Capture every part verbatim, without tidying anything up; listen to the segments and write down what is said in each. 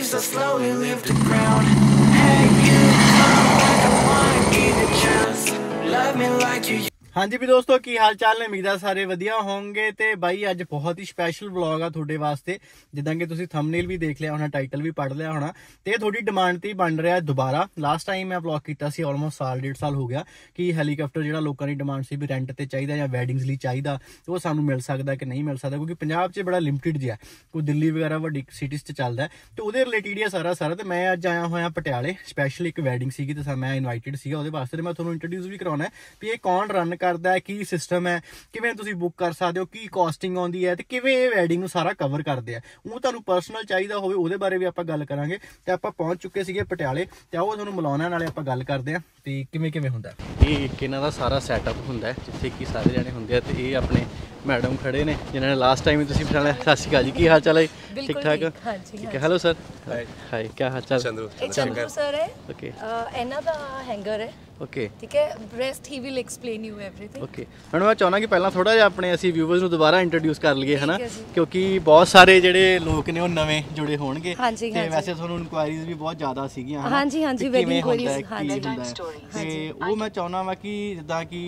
leaves that slowly leave the ground. Hey you, I don't wanna give a chance. Love me like you. हाँ जी भी दोस्तों, की हाल चाल ने मिगदा सारे वधिया होंगे ते भाई अज बहुत ही स्पैशल ब्लॉग आ थोड़े वास्ते, जिदा कि तुसी थंबनेल भी देख लिया होना, टाइटल भी पढ़ लिया होना ते थोड़ी डिमांड ती बन रहा है दोबारा। लास्ट टाइम मैं ब्लॉग किया सी ऑलमोस्ट साल डेढ़ साल हो गया कि हैलीकॉप्टर जिहड़ा लोकां दी डिमांड सी भी रेंट ते चाहिदा या वैडिंग्स लई चाहिदा, वो सानू मिल सकदा कि नहीं मिल सकदा, क्योंकि पंजाब च बड़ा लिमिटेड जिहा कोई दिल्ली वगैरह वड्डी सिटीज़ च चलदा है ते उहदे रिलेटेड ही सारा सारा। तो मैं अज आया होया पटियाले स्पैशल, एक वैडिंग सीगी ते मैं इनवाइटेड सीगा, उहदे वास्ते मैं तुहानू इंट्रोड्यूस भी कराउणा है कि ये कौन रन करता है, की सिस्टम है, किवें तुसीं बुक कर सकते हो, की कॉस्टिंग आउंदी है ते किवें इह वैडिंग नूं सारा कवर करदे आ। उह तुहानू परसनल चाहिदा होवे उहदे बारे भी आपां गल करांगे। ते आपां पहुंच चुके सीगे पटियाले ते आओ तुहानू मिलाउणा, नाले आपां गल करदे आ ते किवें किवें हुंदा है। इह एक इन्हां दा सारा सैटअप हुंदा है जिथे कि सारे जणे हुंदे आ ते इह अपने मैडम खड़े ने जिन्हां ने लास्ट टाइम तुसीं पछाणिया। सत श्री अकाल जी, की हाल चाल है? ठीक ठाक। ठीक है, हेलो सर, हाय, क्या हाल चाल? चंद्रू सर है, ओके, इन्हां दा हैंगर है, ओके, ठीक है, rest he will explain you everything, okay. Madam मैं चाहना कि पहला थोड़ा जिहा अपने असी व्यूअर्स नूं दोबारा इंट्रोड्यूस कर लईए, है ना, क्योंकि बहुत सारे जिहड़े लोग ने ओह नवे जुड़े होणगे ते वैसे तुहानू इनक्वायरीज भी बहुत ज्यादा सीगियां, है ना। हां जी, हां जी, वेरी इंक्वायरीज, हां जी, ते ओह मैं चाहना वा कि जिद्दां कि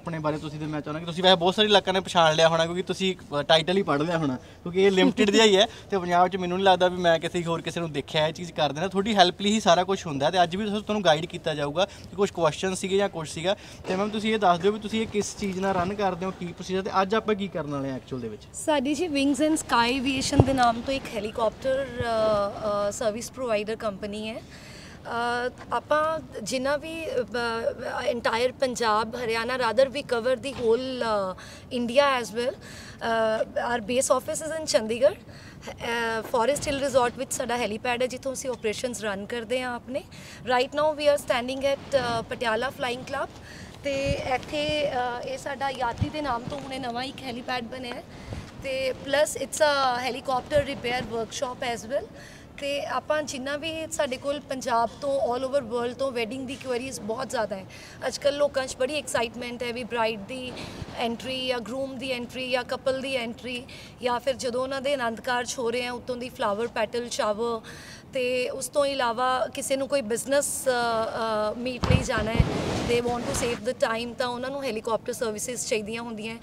अपने बारे तुसीं, ते मैं चाहना कि तुसीं वैसे बहुत सारे लोकां ने पछाण लिया होना क्योंकि तुसीं टाइटल ही पढ़ लिया होना, क्योंकि ये लिमिटेड जिहा ही है ते पंजाब च मैनूं नहीं लगदा भी मैं किसी होर किसी नूं देखिया। इह चीज़ करदे ने तुहाडी हैल्प लई ही सारा कुछ हुंदा ते अज भी तुहानू गाइड कीता जाऊगा कि कुछ क्वेश्चन सीगे या कुछ सीगा। तो मैम तुसीं ये दस दिओ भी तुसीं ये किस चीज़ नाल रन करदे हो, की प्रोसीजर ते अज आपां की करन वाले एक्चुअल दे विच। साडी जी विंग्स एंड स्काई एविएशन दे नाम तो एक हैलीकॉप्टर सर्विस प्रोवाइडर कंपनी है। ਆਪਾਂ ਜਿੰਨਾ ਵੀ entire Punjab Haryana rather we cover the whole India as well. Our base office is in Chandigarh forest hill resort ਵਿੱਚ ਸਾਡਾ ਹੈਲੀਪੈਡ ਹੈ ਜਿੱਥੋਂ ਅਸੀਂ ਆਪਰੇਸ਼ਨਸ ਰਨ ਕਰਦੇ ਹਾਂ ਆਪਣੇ। Right now we are standing at Patiala flying club ਤੇ ਇੱਥੇ ਇਹ ਸਾਡਾ ਯਾਤਰੀ ਦੇ ਨਾਮ ਤੋਂ ਹੁਣੇ ਨਵਾਂ ਇੱਕ ਹੈਲੀਪੈਡ ਬਣਿਆ ਤੇ plus it's a helicopter repair workshop as well. तो आप जिन्ना भी साढ़े कोल पंजाब तो ऑल ओवर वर्ल्ड तो वैडिंग की क्वेरीज बहुत ज़्यादा है अजकल। लोगों च बड़ी एक्साइटमेंट है भी ब्राइड की एंट्री या ग्रूम की एंट्री या कपल की एंट्री या फिर जो उन्होंने आनंद कारज हो रहे हैं उतों की फ्लावर पैटल शावर, तो उस तो इलावा किसी कोई बिजनेस मीट नहीं जाना है, they want to save the time, तो उन्होंने हैलीकॉप्टर सर्विसिज चाहिए होंगे।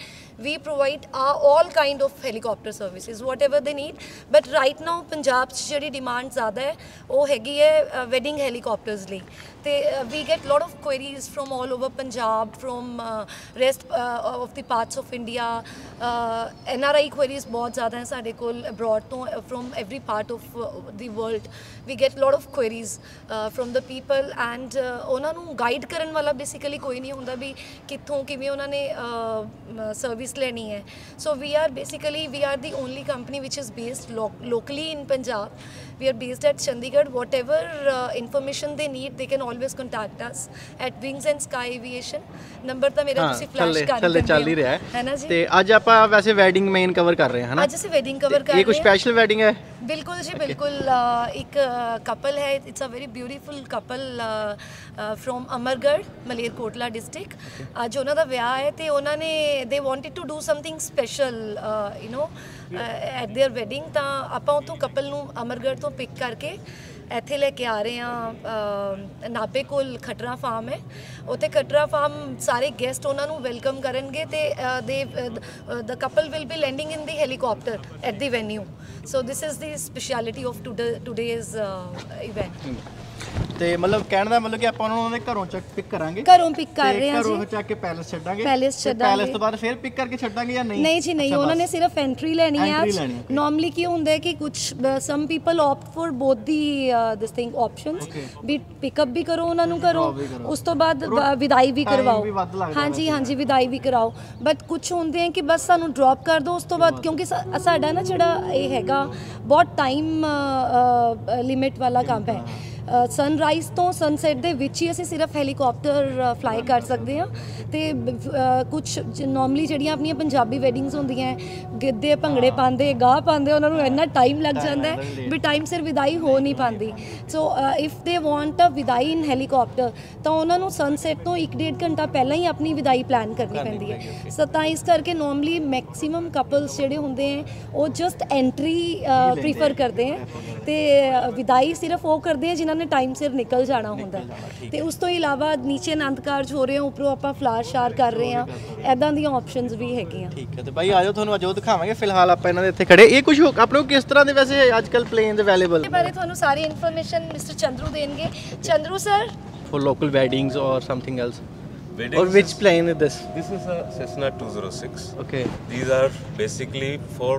We provide a all kind of helicopter services whatever they need, but right now Punjab जी डिमांड ज़्यादा है वो हैगी है वैडिंग हैलीकॉप्टर्स लिए। तो we get lot of queries from all over Punjab, from rest of the parts of India. N R I queries बहुत ज़्यादा हैं साढ़े कोल अब्रॉड तो, from every part of the world we get lot of queries from the people and उन्होंने guide करने वाला basically कोई नहीं होंदा भी कितों किवें उन्होंने सर्विस लेनी है। So we are basically we are the only company which is based locally in Punjab. We are based at Chandigarh. Whatever uh, information they need, they can always contact us at Wings and Sky Aviation. Number तो मेरा तुसी flash कर दे चल ही रहा है ना जी। ते आज आप वैसे wedding main cover कर रहे हैं, है ना? आज जैसे wedding cover कर रहे हैं। ये कुछ special wedding है? बिल्कुल जी, बिल्कुल। एक कपल है, it's a very beautiful couple from Amargarh Malerkotla district. आज उन्हों का विआह है तो उन्होंने they wanted to do something special you know at their wedding, तो आप उतों कपल नू अमरगढ़ तो पिक करके ਇੱਥੇ ਲੈ ਕੇ ਆ ਰਹੇ ਹਾਂ। ਨਾਭੇ ਕੋਲ ਖਟਰਾ ਫਾਰਮ ਹੈ, ਉੱਥੇ ਖਟਰਾ ਫਾਰਮ ਸਾਰੇ ਗੈਸਟ ਉਹਨਾਂ ਨੂੰ ਵੈਲਕਮ ਕਰਨਗੇ ਤੇ ਦੇ the couple will be landing in the helicopter at the venue. So this is the speciality of today's event. ਤੇ ਮਤਲਬ ਕਹਿਣ ਦਾ ਮਤਲਬ ਕਿ ਆਪਾਂ ਉਹਨਾਂ ਨੂੰ ਘਰੋਂ ਚੱਕ ਪਿਕ ਕਰਾਂਗੇ, ਘਰੋਂ ਪਿਕ ਕਰ ਰਹੇ ਹਾਂ ਜੀ, ਘਰੋਂ ਚੱਕ ਕੇ ਪੈਲਸ ਛੱਡਾਂਗੇ, ਪੈਲਸ ਛੱਡਾਂਗੇ, ਪੈਲਸ ਤੋਂ ਬਾਅਦ ਫਿਰ ਪਿਕ ਕਰਕੇ ਛੱਡਾਂਗੇ ਜਾਂ ਨਹੀਂ? ਨਹੀਂ ਜੀ ਨਹੀਂ, ਉਹਨਾਂ ਨੇ ਸਿਰਫ ਐਂਟਰੀ ਲੈਣੀ ਹੈ। ਨਾਰਮਲੀ ਕੀ ਹੁੰਦਾ ਹੈ ਕਿ ਕੁਝ some people opt for both the this thing options ਵੀ ਪਿਕਅਪ ਵੀ ਕਰੋ ਉਹਨਾਂ ਨੂੰ ਘਰੋਂ, ਉਸ ਤੋਂ ਬਾਅਦ ਵਿਦਾਈ ਵੀ ਕਰਵਾਓ। ਹਾਂਜੀ ਹਾਂਜੀ, ਵਿਦਾਈ ਵੀ ਕਰਾਓ। ਬਟ ਕੁਝ ਹੁੰਦੇ ਹੈ ਕਿ ਬਸ ਸਾਨੂੰ ਡ੍ਰੌਪ ਕਰ ਦਿਓ ਉਸ ਤੋਂ ਬਾਅਦ, ਕਿਉਂਕਿ ਸਾਡਾ ਨਾ ਜਿਹੜਾ ਇਹ ਹੈਗਾ ਬਹੁਤ ਟਾਈਮ ਲਿਮਿਟ ਵਾਲਾ ਕੰਮ ਹੈ। सनराइज़ तो सनसैट के विच ही असीं सिर्फ हैलीकॉप्टर फ्लाई कर सकते हैं। तो कुछ नॉर्मली जिहड़ियां अपनी पंजाबी वैडिंग्स होंदियां हैं, गिद्धे भंगड़े पाते गाह पाते, उन्होंने इन्ना टाइम लग जाता है भी टाइम सिर विदाई हो नहीं पाती। So if they want a विदाई इन हैलीकॉप्टर तो उन्होंने सनसैट तो एक डेढ़ घंटा पहले ही अपनी विदाई प्लैन करनी पैंदी है। सो तो इस करके नॉर्मली मैक्सीम कपल्स जोड़े होंगे हैं वो जस्ट एंट्री प्रीफर करते हैं, तो विदाई सिर्फ वो करते हैं जिन्होंने टाइम सिर निकल जाना होंदा है। तो उस तो इलावा नीचे आनंद कारज हो रहे हैं, उपरों आप फ्लावर शार कर रहे हैं, इदा दी ऑप्शंस भी हैगियां। ठीक है, तो भाई आ जाओ तुहानूं अजो दिखावांगे। फिलहाल आप इन्हां दे इत्थे खड़े ये कुछ आपको किस तरह के वैसे अजकल प्लेन अवेलेबल बारे तुहानूं सारी इन्फॉर्मेशन मिस्टर चंद्रू देंगे। Chandru sir for local weddings और something else Weddings. Or which plane is this? This is a Cessna two oh six. Okay. These are basically for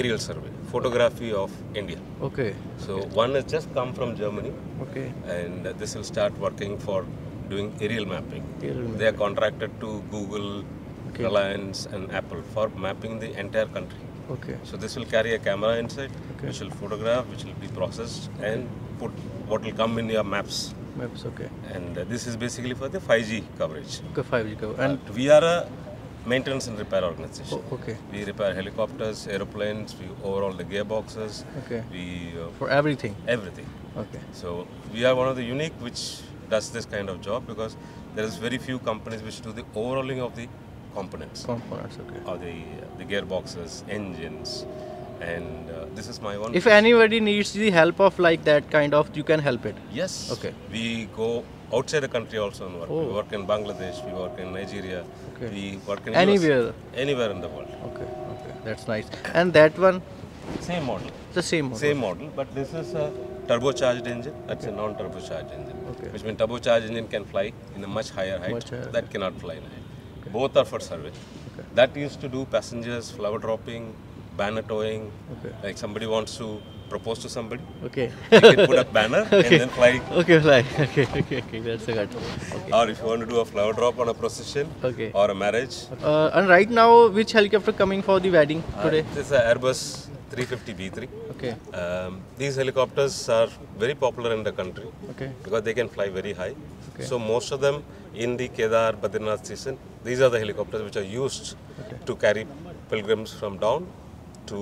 aerial survey, photography of India. Okay. So okay. One has just come from Germany. Okay. And this will start working for doing aerial mapping. Aerial mapping. They are contracted to Google, okay. Reliance, and Apple for mapping the entire country. Okay. So this will carry a camera inside, okay. which will photograph, which will be processed, okay. and put what will come in your maps. Maps, okay. And uh, this is basically for the five G coverage. Okay, five G coverage. And but we are a maintenance and repair organization. Oh, okay. We repair helicopters, aeroplanes, we overhaul the gearboxes. Okay. We uh, for everything. Everything. Okay. So we are one of the unique which does this kind of job, because there is very few companies which do the overhauling of the components. Components, okay. Or the uh, the gearboxes, engines. And uh, this is my one. If anybody needs the help of like that kind of, you can help it. Yes. Okay. We go outside the country also and work. Oh. We work in Bangladesh. We work in Nigeria. Okay. We work in anywhere. U S, anywhere in the world. Okay. Okay. That's nice. And that one. Same model. The same model. Same model, but this is a turbocharged engine. That's okay. a non-turbocharged engine. Okay. Which means turbocharged engine can fly in a much higher height. Much higher. That cannot fly in height. Okay. Both are for service. Okay. That used to do passengers flower dropping. Banner towing, okay. like somebody wants to propose to somebody. Okay. You can put up banner okay. and then fly. Okay, fly. Okay, okay, okay. That's good. Okay. Or if you want to do a flower drop on a procession okay. or a marriage. Uh, and right now, which helicopter coming for the wedding today? Uh, it's an Airbus three fifty B three. Okay. Um, these helicopters are very popular in the country okay. because they can fly very high. Okay. So most of them in the Kedarnath, Kedarnath season, these are the helicopters which are used okay. to carry pilgrims from down to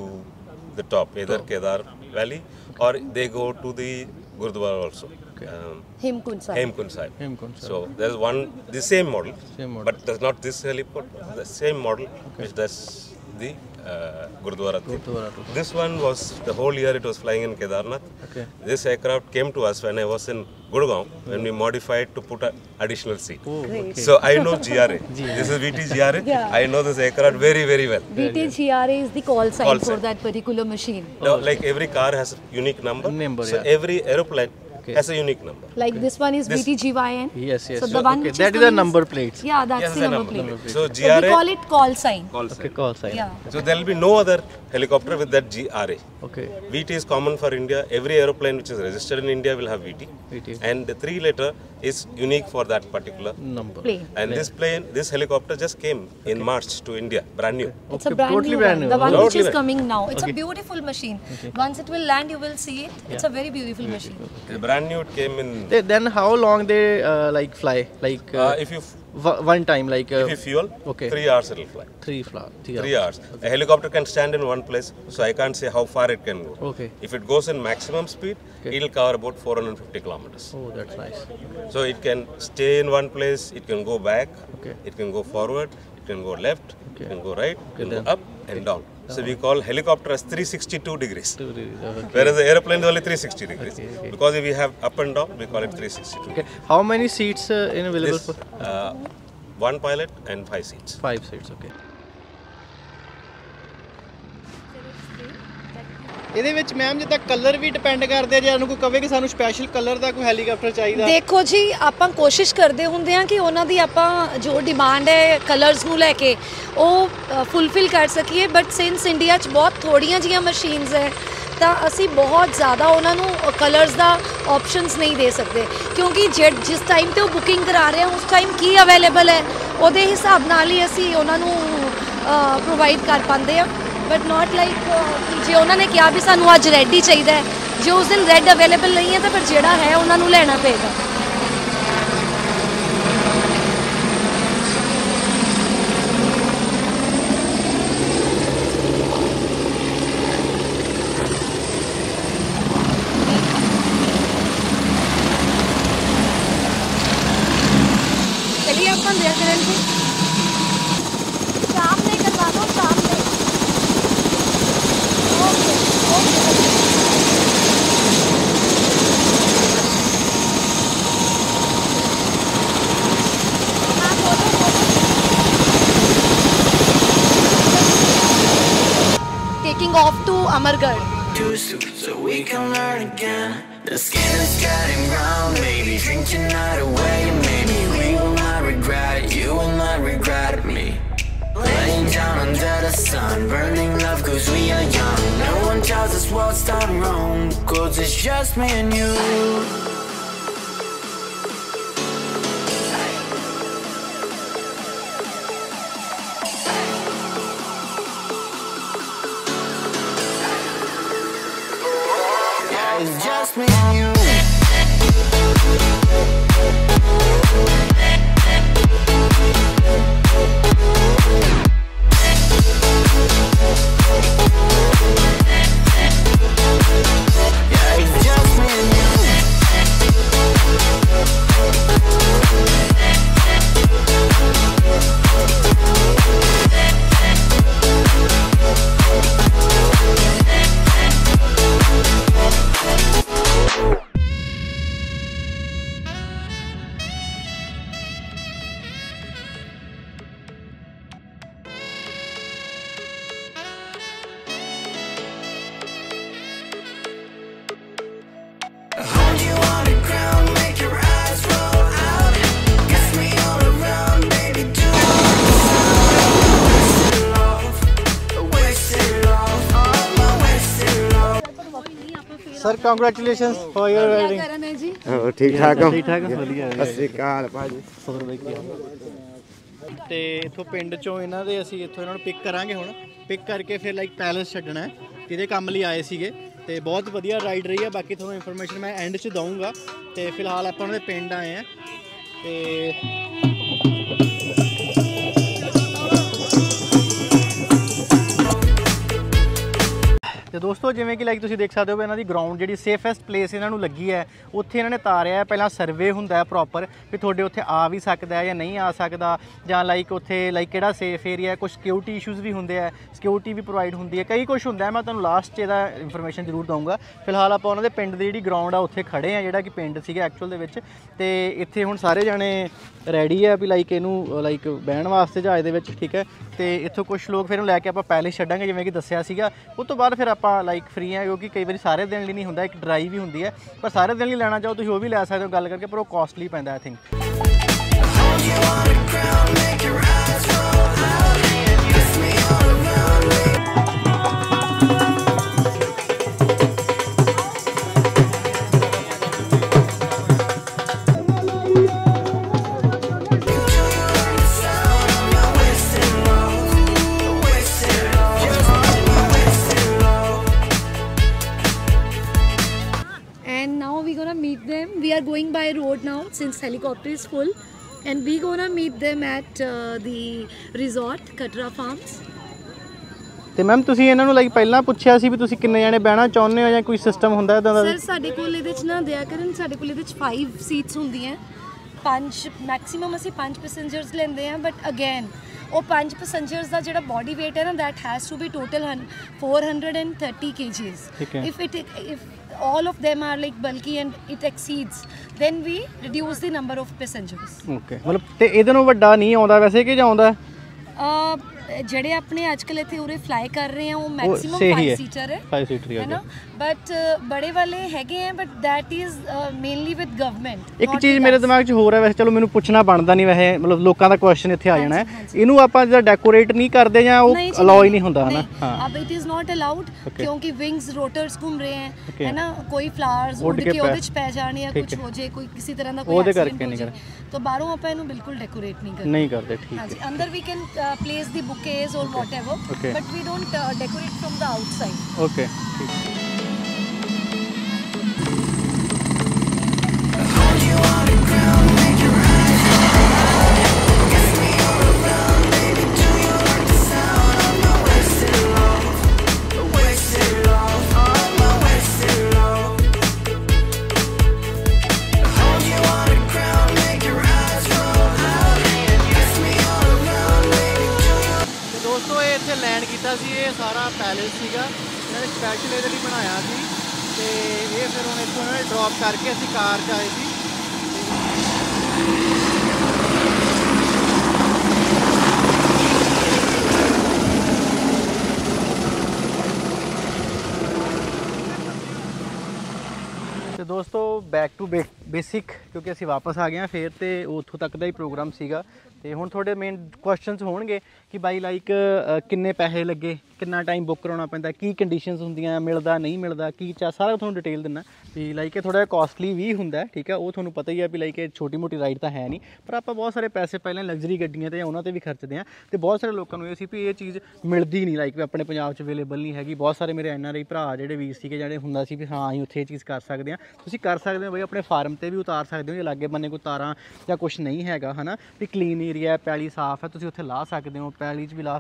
the top, either oh. Kedar Valley or they go to the Gurudwara also. Okay. Um, Hemkund Sahib. Hemkund Sahib. Hemkund Sahib. So there is one, the same model, same model. But does not this heliport, the same model okay. which does the uh, Gurudwara. Gurudwara. This one was, the whole year it was flying in Kedarnath. Okay. This aircraft came to us when I was in Gurgaon, mm. when we modified to put an additional seat. Oh, okay. So I know G R A. This is V T G R A. Yeah. I know this aircraft very, very well. V T G R A is the call sign call for sign. That particular machine. Now, like every car has a unique number. number so yeah. every aeroplane okay. has a unique number. Like okay. this one is V T G Y N. Yes, yes. So the okay. one that is, is a number plate. Yeah, that's yes, the number, number plate. Number plate. So, G R A, so we call it call sign. Call sign. Okay, call sign. Yeah. So there will be no other helicopter with that G R A. Okay. V T is common for India. Every aeroplane which is registered in India will have V T. V T. And the three letter is unique for that particular number. Plane. And plane. this plane, this helicopter just came okay. in March to India, brand new. Okay. It's a brand totally new brand new. The one totally which is brand. coming now. It's okay. a beautiful machine. Okay. Once it will land, you will see it. Yeah. It's a very beautiful, beautiful. machine. Okay. Brand new, it came in. They, then how long they uh, like fly? Like uh, uh, if you. One time, like uh, if you fuel, okay. three hours it'll fly. Three fly, three, three hours. hours. Okay. A helicopter can stand in one place, so I can't say how far it can go. Okay. If it goes in maximum speed, okay. it'll cover about four hundred fifty kilometers. Oh, that's nice. So it can stay in one place. It can go back. Okay. It can go forward. It can go left. Okay. It can go right. Okay, it can then. go up and okay. down. So we call helicopter as three sixty-two degrees, okay. whereas the airplane is only three sixty degrees. Okay, okay. Because if we have up and down, we call it three sixty-two. Okay. How many seats uh, in available? This, for? Uh, one pilot and five seats. Five seats, okay. ਇਹਦੇ ਵਿੱਚ ma'am ਜਿੱਦਾਂ colour ਵੀ depend ਕਰਦੇ ਆ, ਜੇ ਉਹਨੂੰ ਕੋਈ ਕਵੇ ਕਿ ਸਾਨੂੰ ਸਪੈਸ਼ਲ ਕਲਰ ਦਾ ਕੋਈ ਹੈਲੀਕਾਪਟਰ ਚਾਹੀਦਾ। ਦੇਖੋ ਜੀ, ਆਪਾਂ ਕੋਸ਼ਿਸ਼ ਕਰਦੇ ਹੁੰਦੇ ਆ ਕਿ ਉਹਨਾਂ ਦੀ ਆਪਾਂ ਜੋ ਡਿਮਾਂਡ ਹੈ ਕਲਰਸ ਨੂੰ ਲੈ ਕੇ ਉਹ ਫੁੱਲਫਿਲ ਕਰ ਸਕੀਏ, ਬਟ ਸਿੰਸ ਇੰਡੀਆ 'ਚ ਬਹੁਤ ਥੋੜੀਆਂ ਜਿਹੀਆਂ ਮਸ਼ੀਨਸ ਹੈ ਤਾਂ ਅਸੀਂ ਬਹੁਤ ਜ਼ਿਆਦਾ ਉਹਨਾਂ ਨੂੰ ਕਲਰਸ ਦਾ ਆਪਸ਼ਨਸ ਨਹੀਂ ਦੇ ਸਕਦੇ, ਕਿਉਂਕਿ ਜਿਸ ਟਾਈਮ 'ਤੇ ਉਹ ਬੁਕਿੰਗ ਕਰਾ ਰਹੇ ਆ ਉਸ ਟਾਈਮ ਕੀ ਅਵੇਲੇਬਲ ਹੈ ਉਹਦੇ ਹਿਸਾਬ ਨਾਲ ਹੀ ਅਸੀਂ ਉਹਨਾਂ ਨੂੰ ਪ੍ਰੋਵਾਈਡ ਕਰ ਪਾਉਂਦੇ ਆ। बट नॉट लाइक जो उन्होंने कहा भी सूँ अज रेड ही चाहिए जो उस दिन रेड अवेलेबल नहीं है तो फिर जोड़ा है उन्होंने लेना पेगा। Off to Ammergarh. Too soon, so we can learn again. The skin is getting brown, baby. Drink your night away, maybe we will not regret it. You will not regret me. Laying down under the sun, burning love, cause we are young. No one tells us what's done wrong, cause it's just me and you. Sir congratulations for your wedding. ठीक ठाक हो? ठीक ठाक हो। अस्सी काल भाजी सौ रुपए की ते इथों पिंड चों इना दे असि इथों इना नु पिक करांगे हुण पिक करके फिर लाइक पैलेस छड्डना है किदे काम लई आए सीगे ते बहुत वधिया राइड रही है। बाकी थोड़ा इंफॉर्मेशन मैं एंड च दूंगा ते फिलहाल आपां उहदे पिंड आए हैं ते तो दोस्तों जिमें कि लाइक तुम देख सकते हो इन्हों की ग्राउंड जी सेफेस्ट प्लेस इन्हों लगी है उत्थे इन्होंने तारिया पहला सर्वे होंदा है प्रॉपर भी थोड़े उत्थे आ भी सकता है या नहीं आ सकता या लाइक उत्थे लाइक किहड़ा सेफ एरिया है। कुछ सिक्योरिटी इशूज़ भी होंदे है सिक्योरिटी भी प्रोवाइड होंदी है कई कुछ होंदा है। मैं तुहानूं लास्ट इहदा इंफॉर्मेशन जरूर दूंगा। फिलहाल आपां उन्हां दे पिंड दी जिहड़ी ग्राउंड आ उत्थे खड़े हैं जिहड़ा कि पिंड सीगा एक्चुअल दे विच ते इत्थे हुण सारे जने रेडी है भी लाइक इनू लाइक बहन वास्ते जहाज़ दे विच ठीक है तो इत्थों कुछ लोग फिर लैके आपां पैलेस छड्डांगे जिवें कि दस्सिया सीगा। उस तो बाद फिर आप लाइक फ्री हैं क्योंकि कई बार सारे दिन नहीं होंगे एक ड्राइव ही होंगी है पर सारे दिन लेना चाहो तो वह भी लै सकते हो गल करके पर वो कॉस्टली पैंदा I think. We are going by road now since helicopter is full and we gonna meet them at uh, the resort Khattra Farms. ਤੇ ਮੈਮ ਤੁਸੀਂ ਇਹਨਾਂ ਨੂੰ ਲਾਈਕ ਪਹਿਲਾਂ ਪੁੱਛਿਆ ਸੀ ਵੀ ਤੁਸੀਂ ਕਿੰਨੇ ਜਣੇ ਬਹਿਣਾ ਚਾਹੁੰਦੇ ਹੋ ਜਾਂ ਕੋਈ ਸਿਸਟਮ ਹੁੰਦਾ ਇਦਾਂ ਦਾ? ਸਰ ਸਾਡੇ ਕੋਲ ਇਹਦੇ ਵਿੱਚ ਨਾ ਦਿਆ ਕਰਨ ਸਾਡੇ ਕੋਲ ਇਹਦੇ ਵਿੱਚ five ਸੀਟਸ ਹੁੰਦੀਆਂ ਪੰਜ ਮੈਕਸਿਮਮ ਅਸੀਂ ਪੰਜ ਪੈਸੇਂਜਰਸ ਲੈਂਦੇ ਆ ਬਟ ਅਗੇਨ ਉਹ ਪੰਜ ਪੈਸੇਂਜਰਸ ਦਾ ਜਿਹੜਾ ਬੋਡੀ weight ਹੈ ਨਾ that has to be total four hundred thirty kilograms if it if all of them are like bulky and it exceeds then we reduce the number of passengers. Okay matlab te ede no vadda nahi aunda वैसे ke ja aunda hai jehde apne aajkal ithe ure fly kar rahe hain wo maximum five seater hai five seater hai na but bade wale hege hain but that is uh, mainly with government. ek cheez mere dimag ch ho raha hai वैसे chalo mainu puchna banda nahi वैसे matlab lokan da question ithe aa jana hai inu apan jada decorate nahi karde ya oh allow hi nahi hunda hai na ab it is not allowed kyunki wings rotors घूम रहे हैं है ना कोई flowers उड़ के ओदे च पै जाने या कुछ हो जाए कोई किसी तरह दा कोई एक्सीडेंट हो जाए तो बाहरों ਆਪਾਂ ਇਹਨੂੰ बिल्कुल डेकोरेट नहीं करते नहीं करते ठीक है। अंदर we can place the bouquets और whatever but we don't decorate from the outside. Okay ठीक है। बनाया जी तो ये फिर हम इसको इन्होंने ड्रॉप करके असी कार आए थी। तो दोस्तों बैक टू बे बेसिक क्योंकि असी वापस आ गए हैं फिर तो उतों तक का ही प्रोग्राम सीगा। तो हूँ थोड़े मेन क्वेश्चन होंगे कि बाई लाइक किन्ने पैसे लगे, कितना टाइम बुक करवाना पैंदा, की कंडीशनस होंदियां, मिलता नहीं मिलता की चा, सारा थोड़ा डिटेल दिना भी लाइक थोड़ा कॉस्टली भी होंदा है, ठीक है। वो थोड़ा पता ही है भी लाइक छोटी मोटी राइड तो है नहीं, पर आप बहुत सारे पैसे पहले लग्जरी गड्डियां ते उन्हां ते भी खर्चते हैं। तो बहुत सारे लोगों को ये सी भी ये चीज़ मिलती नहीं लाइक भी अपने पंजाब अवेलेबल नहीं हैगी। बहुत सारे मेरे एन आर आई भरा जोड़े वीर सीगे जिहड़े हुंदा सी भी हाँ असीं उत्थे चीज़ कर सकते हैं। तुसीं कर सकते हो बई अपने फार्म पर भी उतार सकते हो, जे लागे बन्ने कोई तारां जां कुछ नहीं हैगा है ना, भी क्लीन एरिया पैली साफ है तुसीं उत्थे ला सकते हो, पैली च भी ला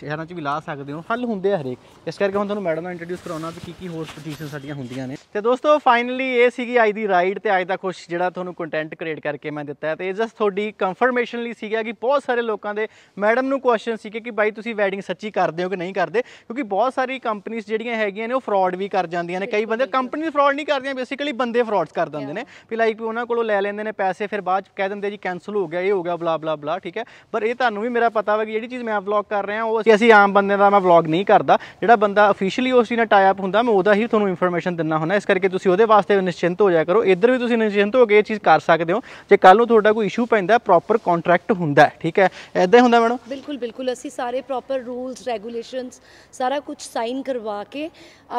शहरां च भी ला सकते हो, हल होंदे हरेक। इस करके हम तुहानूं मैडम नाल इंट्रोड्यूस कराउणा कि की होर पोजीशन साडियां होंदियां ने। तो दोस्तों फाइनली ये सी अज की राइड तो अज का कुछ जो थोड़ा कंटेंट क्रिएट करके मैं दिता है। तो जस्ट थोड़ी कंफर्मेशन ली सी कि बहुत सारे लोगों के मैडम नू क्वेश्चन सी कि भाई तुसी वैडिंग सच्ची करते हो कि नहीं करते, क्योंकि बहुत सारी कंपनीज जिहड़ियां हैगियां ने वो फ्रॉड भी कर जांदियां ने। कई बंदे कंपनी फ्रॉड नहीं करदियां, बेसिकली बंदे फ्रॉड्स कर दिंदे ने भी लाइक उन्हां कोलों ले लैंदे ने पैसे, फिर बाद च कह दिंदे जी कैंसल हो गया, ये हो गया बला बला बला, ठीक है। पर ये तुहानूं भी मेरा पता वा कि जिहड़ी चीज़ मैं व्लॉग कर रहा वो असीं आम बंदे दा मैं व्लॉग नहीं करदा, जिहड़ा बंदा ऑफिशियली उस चीज़ नाल टाई अप हुंदा मैं उहदा ही तुहानूं इन्फॉर्मेशन दिंदा हुंदा। इस करके तुसीं उहदे वास्ते निश्चिंत हो जाया करो, इधर भी तुसीं निश्चिंत हो के ये चीज़ कर सकते हो। जे कल नूं तुहाडा कोई इशू पैंदा प्रॉपर कॉन्ट्रैक्ट हुंदा है, ठीक है, इदां ही हुंदा मैडम। बिल्कुल बिल्कुल असीं सारे प्रॉपर रूल्स रेगुलेशंस सारा कुछ साइन करवा के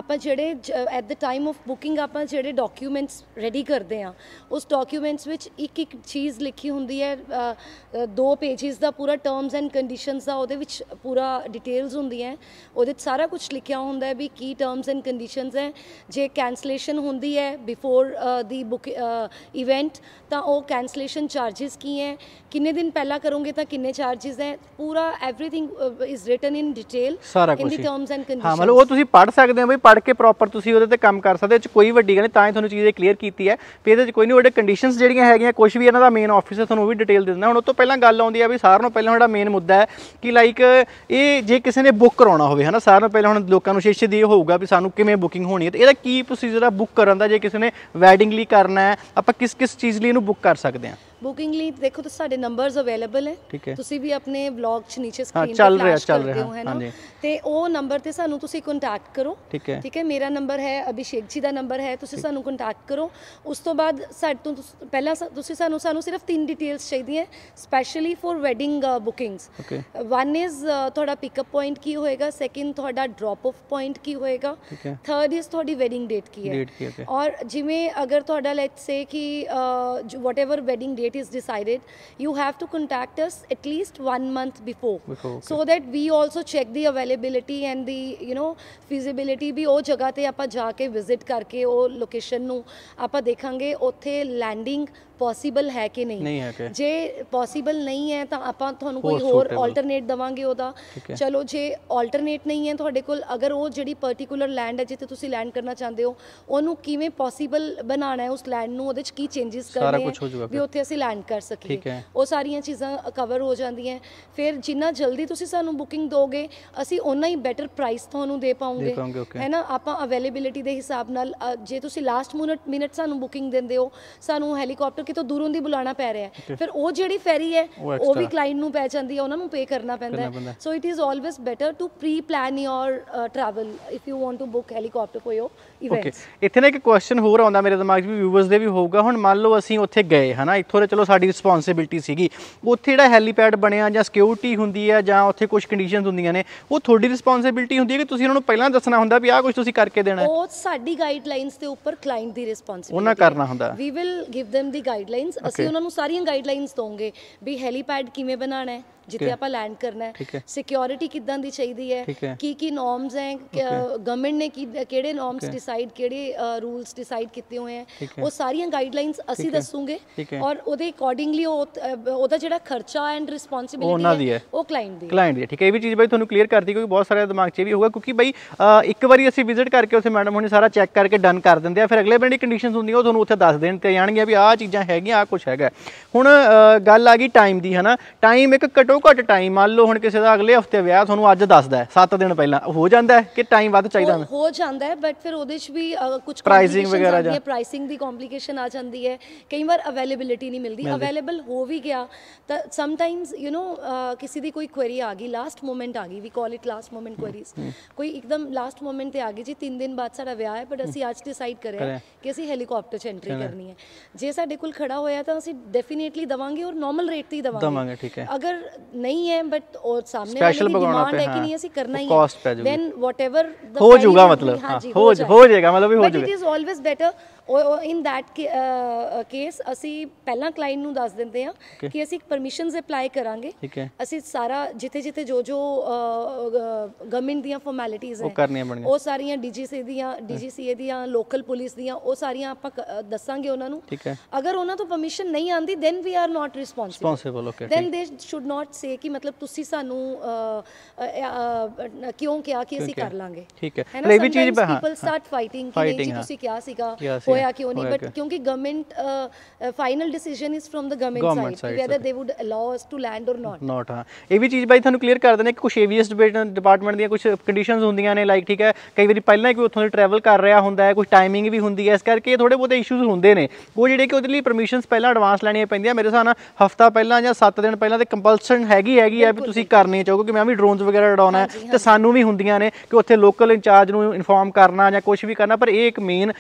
आपां जिहड़े at the time of booking आपां जिहड़े डॉक्यूमेंट्स रेडी करदे आ उस डॉक्यूमेंट्स विच इक इक चीज़ लिखी हुंदी है, दो पेजिस दा पूरा टर्म्स एंड कंडीशनस दा ओहदे विच पूरा डिटेल्स हुंदियां, ओहदे च सारा कुछ लिखिया हुंदा है भी की टर्म्स एंड कंडीशनस है। जे कैंसलेशन होंदी है बिफोर दी बुक इवेंट तो वह कैंसलेशन चार्जिज़ की हैं, किन्ने दिन पहला करोगे तो किन्ने चार्जिज़ हैं, पूरा everything is written in detail in the terms and conditions. हाँ मतलब वो तुसी पढ़ सकते हो भाई, पढ़ के प्रॉपर तुसी उहदे ते काम कर सकते हो, कोई वड्डी गल नहीं। तां ही तुहानूं चीज़ें क्लीयर कीती है भी इहदे च कोई नहीं, वो कंडीशनस जिहड़ियां हैगियां कुछ भी इन्हां दा मेन ऑफिस है तुहानूं वो भी डिटेल दे दिंदा। हुण उस तों पहलां गल आउंदी है भी सारेयां नूं पहलां साडा मेन मुद्दा है कि लाइक ये जे किसी ने बुक करवाना होवे है ना, सारेयां नूं पहलां हुण लोकां नूं शिक्षित ये होऊगा भी सानूं किवें बुकिंग होनी है, ते इहदा की प्रोसीजर आ बुक करन दा। जे किसी ने वैडिंग ली करना है आप किस किस चीज़ लिए बुक कर सकते हैं बुकिंग ली? देखो तो साढ़े नंबर्स अवेलेबल है, ठीक है, तुसी भी अपने ब्लॉग च नीचे स्क्रीन चल रहा चल रहा है ना, ते ओ नंबर ते सानू तुसी कांटेक्ट करो, ठीक है ठीक है। मेरा नंबर है अभिषेक जी दा नंबर है, तुसी सानू कांटेक्ट करो। उस तो बाद साडे तो पहला तुसी सानू सानू सिर्फ तीन डिटेल्स चाहिदी है specially for wedding bookings. One is थोड़ा पिकअप पॉइंट की होएगा, सेकंड थोड़ा ड्रॉप ऑफ पॉइंट की होएगा, थर्ड इज थोड़ी वैडिंग डेट की है। और जिवें अगर थोड़ा लेट्स से कि whatever wedding date is decided you have to contact us at least one month before, before okay. so that we also check the availability and the you know feasibility भी वो जगह ते आपां जाके visit करके वो location नू आपां देखांगे उत्थे लैंडिंग पॉसीबल है कि नहीं, नहीं है। जे पॉसीबल नहीं है तो आपां तुहानूं कोई होर ऑल्टरनेट देवांगे ओहदा। चलो जे ऑल्टरनेट नहीं है तुहाडे कोल, अगर वो जिहड़ी पर्टिकुलर लैंड है जिथे तुसीं लैंड करना चाहते हो उहनूं किवें पॉसीबल बनाना है, उस लैंड नूं ओहदे च की चेंजेस करने हैं भी उत्थे असीं लैंड कर सकीए, वो सारियां चीज़ां कवर हो जांदियां। फिर जिन्ना जल्दी तुसीं सानूं बुकिंग दोगे असीं उन्ना ही बेटर प्राइस तुहानूं दे पाऊंगे, है ना। आपां अवेलेबिलिटी दे हिसाब नाल जे तुसीं लास्ट मिनट मिनट सानूं बुकिंग दिंदे हो, सानूं हैलीकॉप्टर कितों दूरों दी बुलाना पै रहा है, फिर वो जिहड़ी फेरी है वो भी क्लाइंट नूं पै जांदी है, उहनां नूं पे करना पैंदा है। So it is always better to pre plan your travel if you want to book helicopter for your events. इत्थे ना इक क्वेश्चन होर आउंदा मेरे दिमाग 'च भी, व्यूअर्स दे भी होगा। हुण मान लओ असीं उत्थे गए है ना, इत्थों चलो साडी रिस्पॉन्सिबिलिटी सीगी, उत्थे जिहड़ा हैलीपैड बनिया जां सिक्योरिटी हुंदी है जां उत्थे कुछ कंडीशनस हुंदियां ने, वो थोड़ी रिस्पॉन्सिबिलिटी हुंदी है कि तुसीं उहनां नूं पहिलां दस्सना हुंदा भी आह कुछ तुसीं करके देना है। ओह साडी गाइडलाइंस दे उप्पर क्लाइंट दी रिस्पॉन्सिबिलिटी उहनां करना हुंदा। We will give them the guidelines, असीं उहनां नूं सारीਆਂ गाइडलाइंस दोंगे भी हैलीपैड किवें बनाना है जिथे आप लैंड करना है, सिक्योरिटी किदां दी चाहिदी है, की की नॉर्म्स हैं, गवर्नमेंट ने किहड़े नॉर्म्स डिसाइड किहड़े रूल्स डिसाइड किए हुए हैं, वो सारियां गाइडलाइंस असीं दस्सूंगे और ओहदे अकॉर्डिंगली ओहदा जिहड़ा खर्चा एंड रिस्पांसिबिलिटी है वो क्लाइंट दी क्लाइंट दी, ठीक है। ये भी चीज़ भाई तुहानूं क्लीयर करती क्योंकि बहुत सारे दिमाग 'च भी होगा, क्योंकि भाई एक बारी असीं विजिट करके उत्थे मैडम हुणे सारा चैक करके डन कर दिंदे आ, फिर अगले बंदे कंडीशनस हुंदियां वो तुहानूं उत्थे दस देण ते आउणगीਆਂ भी आह चीज़ां हैगीਆਂ, आह कुछ हैगा। हुण गल आ गई टाइम दी है ना, टाइम एक घटो घटो घट टाइम मान लो हम किसी का अगले हफ्ते ब्याह तुहानू अज दसदा है सत्त दिन पहला हो जाता है कि टाइम वध चाहिदा हो जाता है बट फिर ओदे च भी कुछ प्राइसिंग वगैरह प्राइसिंग दी कॉम्प्लिकेशन आ जाती है कई बार अवेलेबिलिटी नहीं मिलती अवेलेबल हो भी गया तो समटाइम्स यू नो किसी की कोई क्वेरी आ गई लास्ट मोमेंट आ गई we call it last moment queries कोई एकदम लास्ट मोमेंट पर आ गई जी तीन दिन बाद साडा ब्याह है बट असीं अज डिसाइड करें कि असीं हैलीकॉप्टर च एंट्री करनी है जे साडे कोल खड़ा होया तो असीं डेफिनेटली दवांगे और नॉर्मल रेट ही दवांगे अगर नहीं है बट और सामने वाले की डिमांड है कि नहीं असीं करना ही है देन व्हाटएवर हो जाएगा मतलब हो हो जाएगा मतलब हो जाएगा इट इज ऑलवेज बेटर और इन दैट केस असीं पहला क्लाइंट नूं दस दिंदे हां कि असीं परमिशनस अप्लाई करांगे असीं सारा जिथे जिथे जो जो गवर्नमेंट दीयां फॉर्मैलिटीज़ हैं वो सारियां डीजीसी दीयां डीजीसीए दीयां लोकल पुलिस दीयां वो सारियां आपां दस्सांगे उहनां नूं अगर उहनां तो परमिशन नहीं आंदी then we are not responsible then they should not say कि मतलब तुसीं सानूं क्यों किया कि असीं कर लांगे ठीक है ना पीपल स्टार्ट फाइटिंग कि नहीं जी तुसीं किया सीगा होया क्यों नहीं बट क्योंकि government final decision is from the government side whether they would allow us to land और नॉट नॉट हां ਇਹ ਵੀ ਚੀਜ਼ ਬਾਈ ਤੁਹਾਨੂੰ ਕਲੀਅਰ ਕਰ ਦਿੰਦੇ ਕਿ ਕੁਝ ਏਵੀਐਸ ਡਿਪਾਰਟਮੈਂਟ ਦੀਆਂ ਕੁਝ ਕੰਡੀਸ਼ਨਸ ਹੁੰਦੀਆਂ ਨੇ ਲਾਈਕ ਠੀਕ ਹੈ ਕਈ ਵਾਰੀ ਪਹਿਲਾਂ ਹੀ ਕੋਈ ਉੱਥੋਂ ਦੀ ਟਰੈਵਲ ਕਰ ਰਿਹਾ ਹੁੰਦਾ ਹੈ ਕੁਝ ਟਾਈਮਿੰਗ ਵੀ ਹੁੰਦੀ ਹੈ ਇਸ ਕਰਕੇ ਥੋੜੇ ਬਹੁਤੇ ਇਸ਼ੂਜ਼ ਹੁੰਦੇ ਨੇ ਉਹ ਜਿਹੜੇ ਕਿ ਉਹਦੇ ਲਈ ਪਰਮਿਸ਼ਨਸ ਪਹਿਲਾਂ ਐਡਵਾਂਸ ਲੈਣੀਆਂ ਪੈਂਦੀਆਂ ਮੇਰੇ ਹਿਸਾਬ ਨਾਲ ਹਫਤਾ ਪਹਿਲਾਂ ਜਾਂ ਸੱਤ ਦਿਨ ਪਹਿਲਾਂ ਤੇ ਕੰਪਲਸਨ ਹੈਗੀ ਹੈਗੀ ਆ ਵੀ ਤੁਸੀਂ ਕਰਨੀ ਚਾਹੋ ਕਿ ਮੈਂ ਵੀ ਡਰੋਨਸ ਵਗੈਰਾ ਉਡਾਉਣਾ ਤੇ ਸਾਨੂੰ ਵੀ ਹੁੰਦੀਆਂ ਨੇ ਕਿ ਉੱਥੇ ਲੋਕਲ ਇੰਚਾਰਜ ਨੂੰ ਇਨਫੋਰਮ ਕਰਨਾ ਜਾਂ ਕੁਝ ਵੀ ਕਰਨਾ ਪਰ ਇਹ ਇੱਕ ਮੇਨ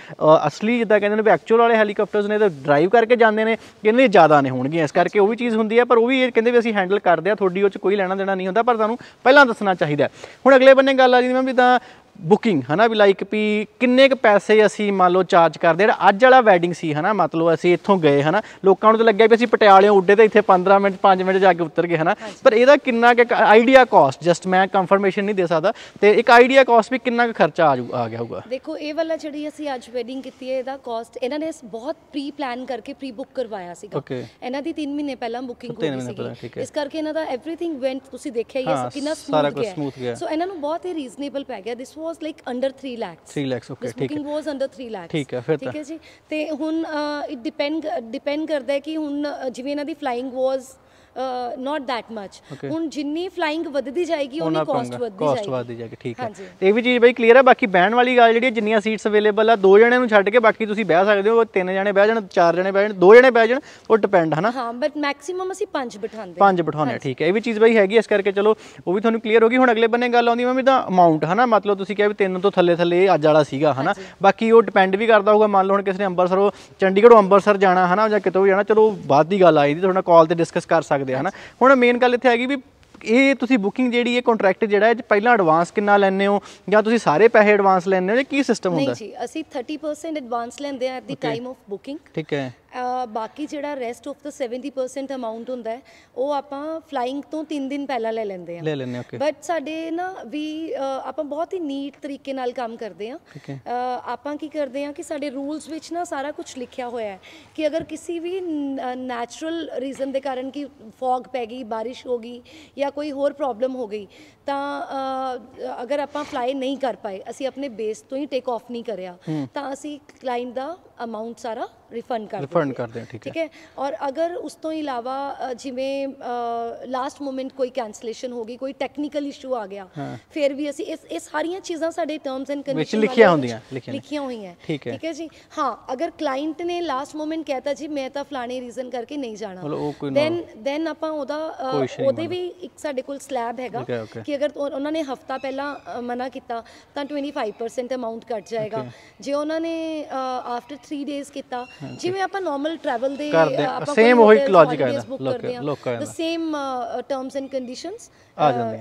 ਅਸਲੀ ਜਿੱਦਾਂ ਕਹਿੰਦੇ ਨੇ ਵੀ ਐਕਚੁਅਲ ਵਾਲੇ ਹੈਲੀਕਾਪਟਰਸ ਨੇ ਤਾਂ ਡਰਾਈਵ ਕਰਕੇ ਜਾਂਦੇ ਨੇ ਕਹਿੰਦੇ ਜ਼ਿਆਦਾ ਨੇ ਹੋਣਗੀਆਂ ਇਸ ਕਰਕੇ ਉਹ ਵੀ ਚੀਜ਼ ਹੁੰਦੀ ਹੈ ਪਰ ਉਹ ਵੀ ਇਹ ਕਹਿੰਦੇ ਵੀ ਅਸੀਂ ਹੈਂਡਲ ਕਰਦੇ ਆ ਤੁਹਾਡੀ ਉਹ 'ਚ ਕੋਈ ਲੈਣਾ ਦੇਣਾ ਨਹੀਂ ਹੁੰਦਾ ਪਰ ਤੁਹਾਨੂੰ ਪਹਿਲਾਂ ਦੱਸਣਾ ਚਾਹੀਦਾ ਹੁਣ ਅਗਲੇ ਬੰਨੇ ਗੱਲ ਆ ਜੀ ਮੈਮ ਜਿੱਦਾਂ बुकिंग है ना भी लाइक भी किन्ने क पैसे असी मान लो चार्ज करते जो अज वाला वैडिंग सी है ना मतलब असी इतों गए है ना लोगों तो लगे भी असी पटियालों उड्डे तो इतने पंद्रह मिनट पाँच मिनट जाके उतर गए है ना पर यदा कि आइडिया कॉस्ट जस्ट मैं कंफर्मेशन नहीं दे सकता तो एक आइडिया कॉस्ट भी किन्ना क खर्चा आ आ गया होगा देखो ये वाला जी असी अज वैडिंग की है कॉस्ट इन्होंने बहुत प्री प्लैन करके प्री बुक करवाया इन्हों की तीन महीने पहला बुकिंग इस करके इन्हों का एवरीथिंग वेंट तुसीं देखिआ ही है कि स्मूथ गया सो इन्होंने बहुत ही रीजनेबल पै गया this was like under three lakhs three lakhs okay ठीक है was under three lakhs ठीक है फिर ठीक है जी ते हुन it depend depend करदा है कि हुन जिवें इना दी flying was not that much हूँ जिनी फ्लाइंग वधदी जाएगी उन्नी कॉस्ट वधदी जाएगी ठीक है ये भी चीज़ बई क्लीयर है बाकी बहन वाली गल जिहड़ी जिन्नियां सीट्स अवेलेबल आ दो जणे नूं छड्ड के बाकी तुसीं बह सकदे हो तीन जणे बह जाण चार जणे बह जाण दो जणे बह जाण वो डिपेंड है ना हाँ बट मैक्सिमम असीं पांच बिठांदे पांच बिठाने ठीक है ये भी चीज़ बई हैगी इस करके चलो वो भी तुहानूं क्लीयर होगी हुण अगले बन्ने गल आउंदी मैं तां अमाउंट है ना मतलब तुसीं कहिआ वी तीन तो थल्ले थल्ले अज वाला सीगा है ना बाकी वो डिपेंड भी करता होगा मान लो हुण किसी ने अंबरसरों चंडीगढ़ अंबरसर जाना है ना जां कितों भी जाना चलो बाद दी गल आई दी तुहाडा कॉल ते डिस्कस कर सकदे है ना हुण मेन गल इत्थे हैगी वी ये तुसी बुकिंग जिहड़ी है कॉन्ट्रैक्ट जिहड़ा है पहला एडवांस कितना लैंदे हो या तुसी सारे पैसे एडवांस लैंदे हो या की सिस्टम हुंदा है जी असी तीस परसेंट एडवांस लैंदे हैं at the time of booking ठीक है बाकी जिहड़ा रेस्ट ऑफ द सत्तर परसेंट अमाउंट हुंदा है वो आपां फ्लाइंग तो तीन दिन पहला ले लैंदे हैं ले लैंदे हैं ओके बट साडे ना वी आपां बहुत ही नीट तरीके नाल काम करदे हां आपां की करदे हां कि साडे रूल्स विच ना सारा कुछ लिखिया होया है कि अगर किसी भी नैचुरल रीजन दे कारण कि फॉग पै गई बारिश हो गई या कोई होर प्रॉब्लम हो गई तो अगर आप फ्लाई नहीं कर पाए असी अपने बेस तो ही टेक ऑफ नहीं करेया तो असी क्लाइंट का अमाउंट सारा रिफंड कर रिफंड कर दें ठीक है और अगर उस तो इलावा जिमें लास्ट मोमेंट कोई कैंसलेशन हो गई कोई टेक्नीकल इशू आ गया हाँ। फिर भी असी इस इस सारियां चीज़ां साडे टर्म्स एंड कंडीशन लिखिया होंदियां लिखिया हुई हैं ठीक है ठीक है जी हाँ अगर क्लाइंट ने लास्ट मोमेंट कहता जी मैं तो फलाने रीजन करके नहीं जाना दैन दैन आपां ओदा ओदे भी एक साडे कोल स्लैब हैगा कि अगर उन्होंने हफ्ता पहला मना किया तो twenty five percent amount cut जाएगा जे उन्होंने आफ्टर थ्री डेज किया ਜਿਵੇਂ ਆਪਾਂ ਨਾਰਮਲ ਟਰੈਵਲ ਦੇ ਆਪਾਂ ਸੇਮ ਉਹੀ ਲੌਜੀਕ ਹੈ ਨਾ ਲੋਕਾਂ ਦਾ ਸੇਮ ਟਰਮਸ ਐਂਡ ਕੰਡੀਸ਼ਨਸ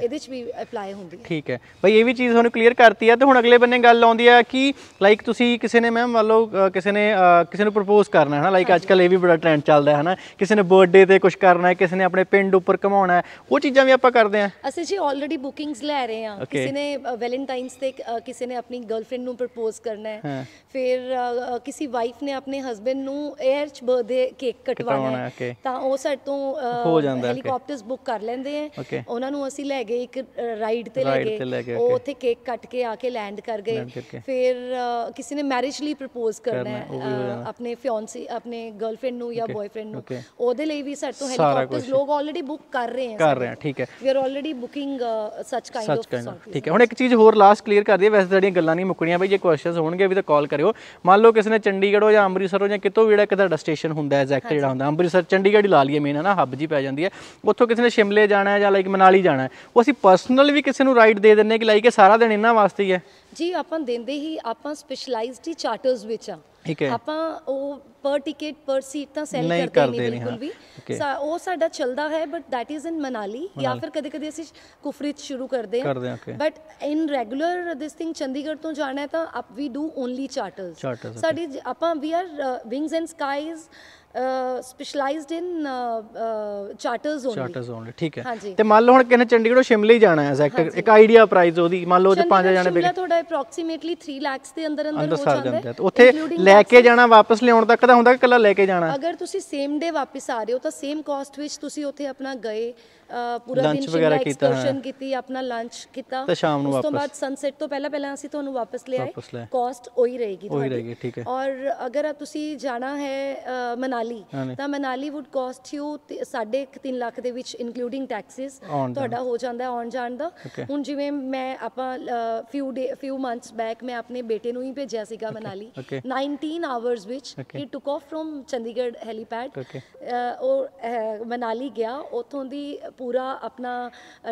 ਇਹਦੇ ਚ ਵੀ ਅਪਲਾਈ ਹੁੰਦੀ ਹੈ ਠੀਕ ਹੈ ਭਾਈ ਇਹ ਵੀ ਚੀਜ਼ ਤੁਹਾਨੂੰ ਕਲੀਅਰ ਕਰਤੀ ਹੈ ਤੇ ਹੁਣ ਅਗਲੇ ਬੰਨੇ ਗੱਲ ਆਉਂਦੀ ਹੈ ਕਿ ਲਾਈਕ ਤੁਸੀਂ ਕਿਸੇ ਨੇ ਮੈਮ ਮੰਨ ਲਓ ਕਿਸੇ ਨੇ ਕਿਸੇ ਨੂੰ ਪ੍ਰਪੋਜ਼ ਕਰਨਾ ਹੈ ਨਾ ਲਾਈਕ ਅੱਜ ਕੱਲ ਇਹ ਵੀ ਬੜਾ ਟ੍ਰੈਂਡ ਚੱਲਦਾ ਹੈ ਨਾ ਕਿਸੇ ਨੇ ਬਰਥਡੇ ਤੇ ਕੁਝ ਕਰਨਾ ਹੈ ਕਿਸੇ ਨੇ ਆਪਣੇ ਪਿੰਡ ਉੱਪਰ ਘਮਾਉਣਾ ਹੈ ਉਹ ਚੀਜ਼ਾਂ ਵੀ ਆਪਾਂ ਕਰਦੇ ਹਾਂ ਅਸੀਂ ਜੀ ਆਲਰੇਡੀ ਬੁਕਿੰਗਸ ਲੈ ਰਹੇ ਹਾਂ ਕਿਸੇ ਨੇ ਵੈਲੈਂਟਾਈਨਸ ਤੇ ਕਿਸੇ ਨੇ ਆਪਣੀ ਗਰਲਫ੍ਰੈਂਡ ਨੂੰ ਪ੍ਰਪੋਜ਼ ਕਰਨਾ ਹੈ ਫਿਰ ਕਿਸੇ वाइफ ने अपने हस्बैंड नू एयर च बर्थडे केक कटवाना है तो वो साडे तो हेलीकॉप्टर्स बुक कर लेंदे हैं उन्होंने असी लै गए एक राइड ते लै गए वो उत्थे केक कट के आके लैंड कर गए। फिर किसी ने मैरिज लिए प्रपोज करना है अपने फियांसी अपने गर्लफ्रेंड नू या बॉयफ्रेंड नू ओदे लई भी साडे तो हेलीकॉप्टर्स लोग ऑलरेडी बुक कर रहे हैं कर रहे हैं ठीक है we are already booking such kind of. ठीक है हुण एक चीज़ होर लास्ट क्लीयर कर दी वैसे साडियां गल्लां नहीं मुकणियां बई जे क्वेश्चनस होणगे वी तां कॉल करियो। मान लो किसी ने चंडीगढ़ हो या अमृतसर हो जां कितों भी एक स्टेशन होंदा एग्जैक्ट जिहड़ा होंदा अमृतसर चंडीगढ़ ही ला लईए मेन है ना हब जी पै जांदी है उत्थों किसी ने शिमले जाना है जां लाइक मनाली जाना है वो असीं पर्सनल भी किसी नूं राइड दे दिंदे कि लाइक ये सारा दिन इन्हां वास्ते ही है जी आपां देंदे ही आपां स्पेशलाइज्ड ही चार्टर्स विच आ पर टिकट पर सीट तो सेल नहीं करते नहीं बिल्कुल भी सा वो साडा चलदा है but that is in Manali या फिर कदे कदे असी कुफरीत शुरू करते हैं but in regular this thing Chandigarh तो जाना है तो आप वी डू ओनली चार्टर्स साडी आपां we are wings and skies specialised in charters only charters only ठीक है। हाँ जी ते मान लो हुण किसी ने चंडीगढ़ शिमले ही जाना है एग्जैक्ट एक आइडिया प्राइस ओदी मान लो पांच जाने पे थोड़ा अप्रॉक्सीमेटली तीन लाख के अंदर अंदर हो जांदा है उत्थे लेके जाना वापस लेउण तक दा हुंदा कि कल्ला लेके जाना अगर तुसी सेम डे वापस आ रहे हो तो सेम कॉस्ट विच तुसी उत्थे अपना गए पूरा दिन शिमला एक्सकर्शन कीती अपना लंच कीता ते शाम नु वापस उस तो बाद सनसेट तो पहला पहला असी तुहानू वापस ले आए कॉस्ट ओही रहेगी ओही रहेगी ठीक है। और अगर तुसी जाना है मनाली तो मनाली वुड कॉस्ट यू साढ़े तीन लाख दे विच इंक्लूडिंग टैक्सेस तुहाडा हो जांदा है ऑन जान दा। हुण जिवें मैं आपां few day few months back मैं अपने बेटे नू ही भेजिया सीगा मनाली नाइनटीन आवर्स विच ही took off from Chandigarh helipad और मनाली गया उतों दी पूरा अपना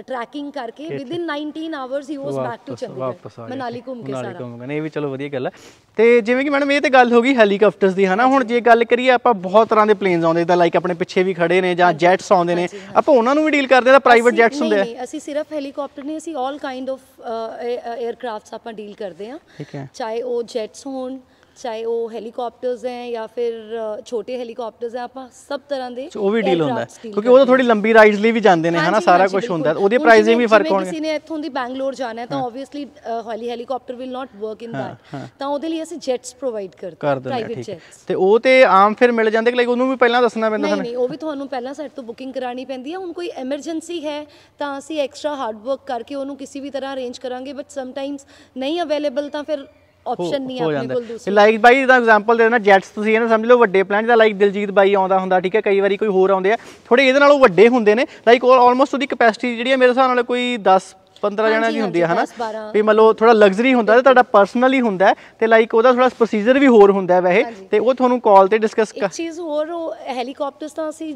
ट्रैकिंग करके विद इन नाइनटीन आवर्स ही was back to Chandigarh Manali घूम के सारा घूम गए। ये भी चलो वधिया गल है ते जिवें कि मैडम ये तो गल हो गई हैलीकॉप्टर्स की है ना हुण जे गल करिए आपां बहुत तरह के प्लेन्स आउंदे जिद्दां लाइक अपने पिछे भी खड़े ने जां जैट्स आउंदे ने आपां उहनां नूं भी डील करदे तां प्राइवेट जैट्स हुंदे आ असीं सिर्फ हैलीकॉप्टर नहीं असीं ऑल काइंड ऑफ एयरक्राफ्ट्स आपां डील करदे आ चाहे वो जैट्स होण चाहे वो हेलीकॉप्टर्स हैं या फिर छोटे हेलीकॉप्टर्स हैं आप सब तरह के वो भी डील होता है क्योंकि वो तो थोड़ी लंबी राइड्स लिए भी जाते हैं है ना सारा कुछ होता है उसकी प्राइसिंग भी फर्क होगा। किसी ने इत्थों दी बैंगलोर जाना है तो obviously holy helicopter will not work in that तो उसदे लिए असी जेट्स प्रोवाइड करते हैं प्राइवेट जेट्स ते ओ ते आम फिर मिल जाते लाइक उन्होंने भी पहला दसना पैंदा है नहीं वो भी तुहानू पहला साइड तो बुकिंग करानी पैंदी है। हुण कोई एमरजेंसी है तो असी एक्स्ट्रा हार्ड वर्क करके उन्होंने किसी भी तरह अरेंज करांगे बट समटाइम्स नहीं अवेलेबल तो फिर ऑप्शन नहीं अपने ਕੋਲ ਦੂਸਰੇ ਲਾਈਕ ਬਾਈ ਦਾ ਐਗਜ਼ਾਮਪਲ ਦੇਣਾ ਜੈਟਸ ਤੁਸੀਂ ਇਹ ਨਾ ਸਮਝ ਲਓ ਵੱਡੇ ਪਲਾਨ ਜਿਹਦਾ ਲਾਈਕ ਦਿਲਜੀਤ ਬਾਈ ਆਉਂਦਾ ਹੁੰਦਾ ਠੀਕ ਹੈ ਕਈ ਵਾਰੀ ਕੋਈ ਹੋਰ ਆਉਂਦੇ ਆ ਥੋੜੇ ਇਹਦੇ ਨਾਲੋਂ ਵੱਡੇ ਹੁੰਦੇ ਨੇ ਲਾਈਕ ਆਲਮੋਸਟ ਉਹਦੀ ਕਪੈਸਿਟੀ ਜਿਹੜੀ ਹੈ ਮੇਰੇ ਹਿਸਾਬ ਨਾਲ ਕੋਈ दस पंद्रह ਜਣਾ ਦੀ ਹੁੰਦੀ ਹੈ ਹਨਾ ਵੀ ਮੰਨ ਲਓ ਥੋੜਾ ਲਗਜ਼ਰੀ ਹੁੰਦਾ ਤੇ ਤੁਹਾਡਾ ਪਰਸਨਲ ਹੀ ਹੁੰਦਾ ਤੇ ਲਾਈਕ ਉਹਦਾ ਥੋੜਾ ਪ੍ਰੋਸੀਜਰ ਵੀ ਹੋਰ ਹੁੰਦਾ ਵੈਸੇ ਤੇ ਉਹ ਤੁਹਾਨੂੰ ਕਾਲ ਤੇ ਡਿਸਕਸ ਕਰ ਇੱਕ ਚੀਜ਼ ਹੋਰ ਹੈਲੀਕਾਪਟਰਸ ਤਾਂ ਅਸੀਂ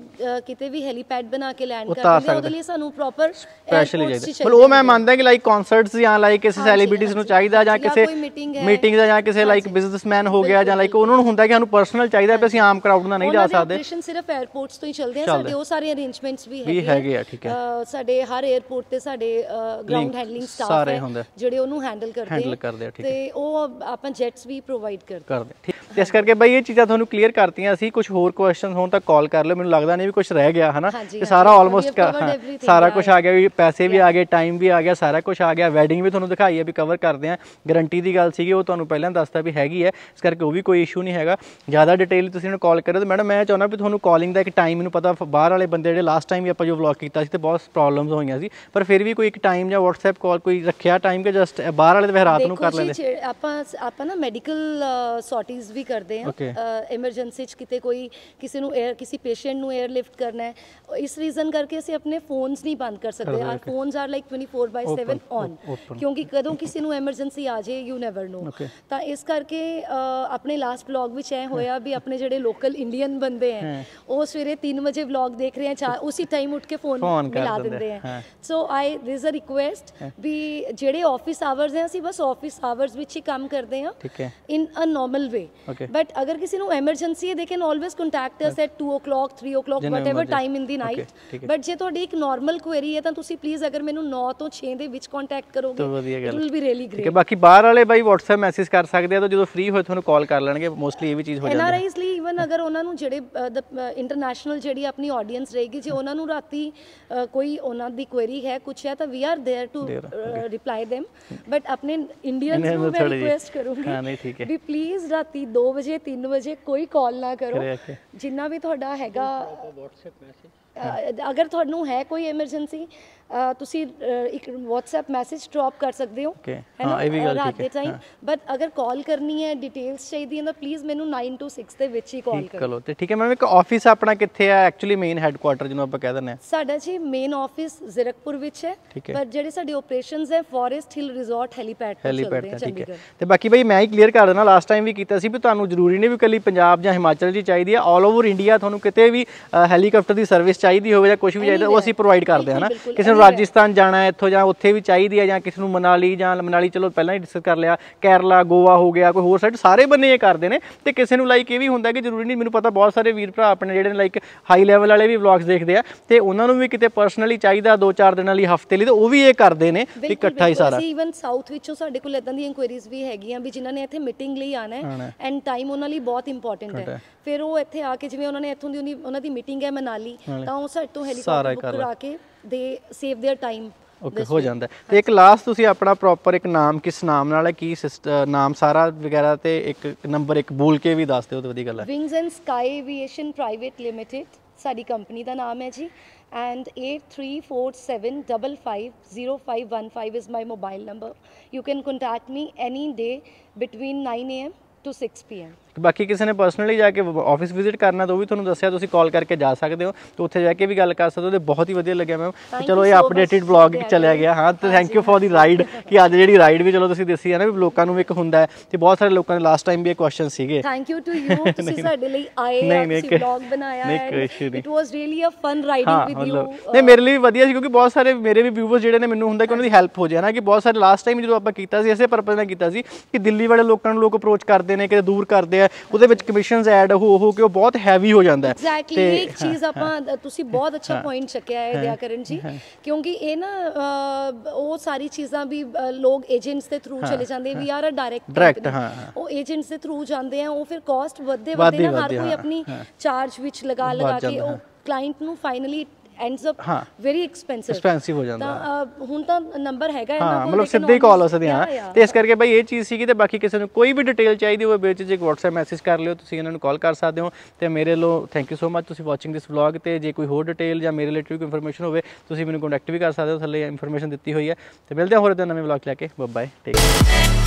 ਕਿਤੇ ਵੀ ਹੈਲੀਪੈਡ ਬਣਾ ਕੇ ਲੈਂਡ ਕਰਦੇ ਉਹਦੇ ਲਈ ਸਾਨੂੰ ਪ੍ਰੋਪਰ ਸਪੈਸ਼ਲ ਚਾਹੀਦਾ ਮਤਲਬ ਉਹ ਮੈਂ ਮੰਨਦਾ ਕਿ ਲਾਈਕ ਕਨਸਰਟਸ ਜਾਂ ਲਾਈਕ ਕਿਸੇ ਸੈਲੀਬ੍ਰਿਟੀਜ਼ ਨੂੰ ਚਾਹੀਦਾ ਜਾਂ ਕਿਸੇ ਮੀਟਿੰਗ ਦਾ ਜਾਂ ਕਿਸੇ ਲਾਈਕ ਬਿਜ਼ਨਸਮੈਨ ਹੋ ਗਿਆ ਜਾਂ ਲਾਈਕ ਉਹਨਾਂ ਨੂੰ ਹੁੰਦਾ ਕਿ ਸਾਨੂੰ ਪਰਸਨਲ ਚਾਹੀਦਾ ਵੀ ਅਸੀਂ ਆਮ ਕਰਾਊਡ ਨਾਲ ਨਹੀਂ ਜਾ ਸਕਦੇ ਸਿਰਫ 에ਅਰਪੋਰਟਸ ਤੋਂ ਹੀ ਚੱਲਦੇ ਆ ਸਾਡੇ ਉਹ ਸਾਰੇ ਅਰੇਂਜਮੈਂਟਸ ਵੀ ਹੈਗੇ ਆ ਠੀਕ ਹੈ ਸਾਡੇ ਹਰ 에ਅਰਪੋਰਟ ਤੇ ਸਾਡੇ ग्राउंड हैंडलिंग स्टाफ है ਜਿਹੜੇ ਉਹਨੂੰ ਹੈਂਡਲ ਕਰਦੇ ਹੈਂਡਲ ਕਰਦੇ ਆ ਠੀਕ ਹੈ ਤੇ ਉਹ ਆਪਾਂ ਜੈਟਸ ਵੀ ਪ੍ਰੋਵਾਈਡ ਕਰਦੇ ਠੀਕ ਤੇ ਇਸ ਕਰਕੇ ਬਈ ਇਹ ਚੀਜ਼ਾਂ ਤੁਹਾਨੂੰ ਕਲੀਅਰ ਕਰਤੀਆਂ ਅਸੀਂ ਕੁਝ ਹੋਰ ਕੁਐਸਚਨਸ ਹੋਣ ਤਾਂ ਕਾਲ ਕਰ ਲਓ ਮੈਨੂੰ ਲੱਗਦਾ ਨਹੀਂ ਵੀ ਕੁਝ ਰਹਿ ਗਿਆ ਹਨਾ ਤੇ ਸਾਰਾ ਆਲਮੋਸਟ ਸਾਰਾ ਕੁਝ ਆ ਗਿਆ ਵੀ ਪੈਸੇ ਵੀ ਆ ਗਏ ਟਾਈਮ ਵੀ ਆ ਗਿਆ ਸਾਰਾ ਕੁਝ ਆ ਗਿਆ ਵੈਡਿੰਗ ਵੀ ਤੁਹਾਨੂੰ ਦਿਖਾਈ ਹੈ ਵੀ ਕਵਰ ਕਰਦੇ ਆ ਗਾਰੰਟੀ ਦੀ ਗੱਲ ਸੀਗੀ ਉਹ ਤੁਹਾਨੂੰ ਪਹਿਲਾਂ ਦੱਸਤਾ ਵੀ ਹੈਗੀ ਹੈ ਇਸ ਕਰਕੇ ਉਹ ਵੀ ਕੋਈ ਇਸ਼ੂ ਨਹੀਂ ਹੈਗਾ ਜ਼ਿਆਦਾ ਡਿਟੇਲ ਤੁਸੀਂ ਮੈਨੂੰ ਕਾਲ ਕਰੋ ਤੇ ਮੈਡਮ ਮੈਂ ਚਾਹੁੰਦਾ ਵੀ ਤੁਹਾਨੂੰ ਕਾਲਿੰਗ ਦਾ ਇੱਕ ਟਾਈਮ ਮੈਨੂੰ ਪਤਾ ਬਾਹਰ ਵਾਲੇ ਬੰਦੇ ਜਿਹੜੇ ਲਾਸਟ ਟਾਈਮ ਵੀ ਆਪਾਂ ਜੋ ਵਲੌਗ ਕੀਤਾ ਸੀ ਤੇ ਬਹੁਤ ਪ੍ਰੋਬਲਮਸ ਹੋਈਆਂ ਸੀ ਪਰ ਫਿਰ ਵੀ ਕੋਈ ਇੱਕ ਟਾਈਮ ਜਾਂ WhatsApp कॉल कोई रखिया टाइम के जस्ट बाहर वाले तो रात को कर लेंगे आपा आपा ना मेडिकल सॉर्टिंग्स भी करते हैं इमरजेंसी किते कोई किसी नु एयर किसी पेशेंट नु एयरलिफ्ट करना है इस रीजन करके असी अपने फोन्स नहीं बंद कर सकते are phones are like twenty four by seven on क्योंकि कदों किसी नु इमरजेंसी आ जाए यू नेवर नो तो इस करके अपने लास्ट व्लॉग विच ऐ होया भी अपने जेडे लोकल इंडियन बंदे हैं वो सवेरे तीन बजे व्लॉग देख रहे हैं उसी टाइम उठ के फोन मिला देंगे हैं सो आई दिस अ रिक्वेस्ट भी जेडे ऑफिस आवर्स हैं असी बस ऑफिस आवर्स विच ही काम करते हैं इन अ नॉर्मल वे बट अगर किसी नु एमरजेंसी है they can always contact us at two o'clock three o'clock whatever time in the night but जे तुहाडी एक नॉर्मल क्वेरी है तो तुसी प्लीज़ अगर मैनू नौ तो छे दे विच कॉन्टैक्ट करोगे it will be really great. बाकी बाहर वाले भाई व्हाट्सएप मैसेज कर सकते हैं तो जो फ्री होए तुहानू कॉल कर लेंगे मोस्टली ये भी चीज़ हो जाती है एन आर आईज़ लिए ਈਵਨ ਅਗਰ ਉਹਨਾਂ ਨੂੰ ਜਿਹੜੇ ਇੰਟਰਨੈਸ਼ਨਲ ਜਿਹੜੀ ਆਪਣੀ ਆਡੀਅנס ਰਹੇਗੀ ਜੇ ਉਹਨਾਂ ਨੂੰ ਰਾਤੀ ਕੋਈ ਉਹਨਾਂ ਦੀ ਕੁਐਰੀ ਹੈ ਕੁਛ ਹੈ ਤਾਂ we are there to reply them but ਆਪਣੇ ਇੰਡੀਅਨਸ ਨੂੰ ਮੈਂ ਰਿਕੁਐਸਟ ਕਰੂੰਗੀ ਵੀ ਪਲੀਜ਼ ਰਾਤੀ दो बजे तीन बजे कोई कॉल ना करो जिन्ना भी ਤੁਹਾਡਾ ਹੈਗਾ WhatsApp ਮੈਸੇਜ अगर थोनू है कोई एमरजेंसी तुसी एक WhatsApp मैसेज ड्रॉप कर सकते हो okay. है ना हाँ, रात के टाइम बट अगर कॉल करनी है डिटेल्स चाहिए तो प्लीज़ मैनू नाइन टू सिक्स के विच ही कॉल करो। तो ठीक है मैम, एक ऑफिस अपना कितने है एक्चुअली मेन हैडक्वार्टर जिन्हों आप कह देने साडा जी मेन ऑफिस जीरकपुर विच है पर जेडे साडे ऑपरेशंस है Forest Hill resort helipad helipad ठीक है। तो बाकी भाई मैं ही क्लीयर कर देना लास्ट टाइम भी किया सी भी तुहानू जरूरी नहीं भी कली पंजाब या हिमाचल जी चाहिए है ऑल ओवर इंडिया तुहानू किते भी हैलीकॉप्टर की सर्विस चाहिए हो कुछ भी चाहिए वो असीं प्रोवाइड करते हैं ना किसी राजस्थान जाना इत्थों जां उत्थे भी चाहिए या किसी मनाली जां मनाली चलो पहले ही डिस्कस कर लिया केरला गोवा हो गया कोई होर साइड सारे बंदे ये करते हैं। तो किसी को लाइक ये भी होंगे कि जरूरी नहीं मैंने पता बहुत सारे वीर भरा अपने जिहड़े लाइक हाई लैवल वाले भी ब्लॉग्स देखते हैं तो उन्होंने भी कितने पर्सनली चाहिए दो चार दिन वाली हफ्ते लिए तो वो भी ये करते हैं कि इकट्ठा ही सारा ईवन साउथ विचों साडे कोल इदां दी इंक्वायरीज भी हैगियां भी जिन्हां ने इत्थे मीटिंग लई आना है एंड टाइम उन्हां लई बहुत इंपोर्टेंट है फिर वो इत्थे आके जिवें उन्हां ने इत्थों दी उन्हां दी मीटिंग है मनाली ਤਾਂ ਉਹ ਸਾਡੇ ਤੋਂ ਹੈਲੀਕਾਪਟਰ ਬੁੱਕ ਕਰਾ ਕੇ ਦੇ ਸੇਵ देयर ਟਾਈਮ ओके हो जाता है। तो एक लास्ट तुसी अपना प्रॉपर एक नाम किस नाम नाल है की नाम सारा वगैरह ते एक नंबर एक बोल के भी दस दिओ ते वधी गल है। Wings and sky aviation private limited साडी कंपनी दा नाम है जी and eight three four seven five five zero five one five is my mobile number. You can contact me any day between nine A M to six P M. बाकी किसी ने personally जाके office visit करना तो भी थोड़ा दसिया तुम कॉल करके जा सकते हो तो उत्थे जाके भी गल कर सकते हो। बहुत ही वधिया लगे मैम, चलो ये अपडेटेड ब्लॉग चलिया गया हाँ तो thank you for the ride कि आज जी राइड भी चलो तुम दसी है ना भी लोगों में एक होंगे है तो बहुत सारे लोगों ने लास्ट टाइम भी क्वेश्चन से थैंक यू टू यू तुसीं साडे लई आए ब्लॉग बनाया है it was really a fun riding with you. नहीं मेरे लिए भी वधिया सी क्योंकि बहुत सारे मेरे भी व्यूअर्स जिहड़े ने मैनूं हुंदा कि उन्हां दी हेल्प हो जाए ना कि बहुत सारे लास्ट टाइम जो आपां कीता सी इसे परपस नाल कीता सी कि दिल्ली वाले लोकां नूं लोक अप्रोच करदे ने कि दूर करदे ਕਲਾਇੰਟ ਨੂੰ finally ends up very expensive expensive ਹੋ ਜਾਂਦਾ ਤਾਂ ਹੁਣ ਤਾਂ ਨੰਬਰ ਹੈਗਾ ਇਹਨਾਂ ਕੋਲ ਮਤਲਬ ਸਿੱਧੇ ਹੀ ਕਾਲ ਹੋ ਸਕਦੇ ਹਾਂ ਤੇ ਇਸ ਕਰਕੇ ਭਾਈ ਇਹ ਚੀਜ਼ ਸੀ ਕਿ ਤੇ ਬਾਕੀ ਕਿਸੇ ਨੂੰ ਕੋਈ ਵੀ ਡਿਟੇਲ ਚਾਹੀਦੀ ਹੋਵੇ ਵਿੱਚ ਜੇ WhatsApp ਮੈਸੇਜ ਕਰ ਲਿਓ ਤੁਸੀਂ ਇਹਨਾਂ ਨੂੰ ਕਾਲ ਕਰ ਸਕਦੇ ਹੋ। ਤੇ ਮੇਰੇ ਲੋ ਥੈਂਕ ਯੂ ਸੋ ਮਚ ਤੁਸੀਂ ਵਾਚਿੰਗ ਦਿਸ ਵਲੌਗ ਤੇ ਜੇ ਕੋਈ ਹੋਰ ਡਿਟੇਲ ਜਾਂ ਮੇਰੇ ਰਿਲੇਟਿਵ ਕੋਈ ਇਨਫੋਰਮੇਸ਼ਨ ਹੋਵੇ ਤੁਸੀਂ ਮੈਨੂੰ ਕੰਟੈਕਟ ਵੀ ਕਰ ਸਕਦੇ ਹੋ ਥੱਲੇ ਇਨਫੋਰਮੇਸ਼ਨ ਦਿੱਤੀ ਹੋਈ ਹੈ। ਤੇ ਮਿਲਦੇ ਹਾਂ ਹੋਰ ਇਦਾਂ ਨਵੇਂ ਵਲੌਗ ਲੈ ਕੇ ਬਾਏ ਬਾਏ ਟੇਕ ਕੇਅਰ।